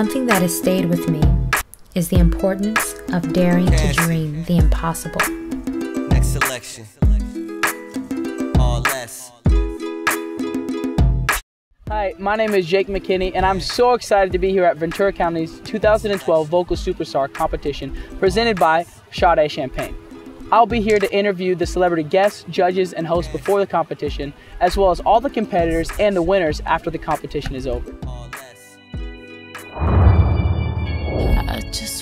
Something that has stayed with me is the importance of daring to dream the impossible. Next selection. All less. Hi, my name is Jake McKinney, and I'm so excited to be here at Ventura County's 2012 Vocal Superstar Competition presented by Sade Champagne. I'll be here to interview the celebrity guests, judges, and hosts before the competition, as well as all the competitors and the winners after the competition is over.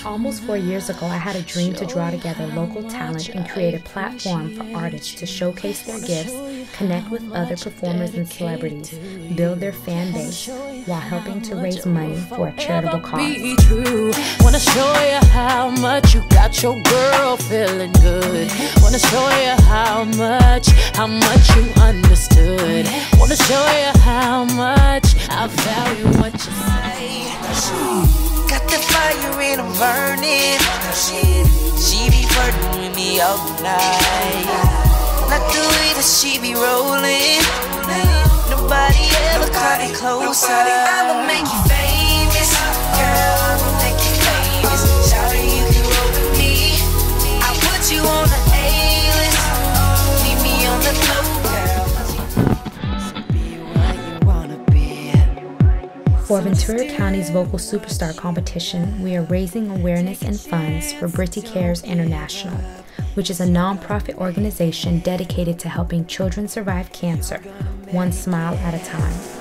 Almost 4 years ago, I had a dream to draw together local talent and create a platform for artists to showcase their gifts, connect with other performers and celebrities, build their fan base, while helping to raise money for a charitable cause. Wanna show you how much you got your girl feeling good. Wanna show you how much you understood. Wanna show you how much I value what you say. Got the fire in them burning. She be flirting with me all night. Not the way that she be rolling. Nobody ever caught it closer. I'ma make you famous, girl. I'ma make you famous. Shout it, you can roll with me. I put you on the A-list. Meet me on the floor, girl. So be where you wanna be. For Ventura County's Vocal Superstar Competition, we are raising awareness and funds for BrittiCares International, which is a nonprofit organization dedicated to helping children survive cancer, one smile at a time.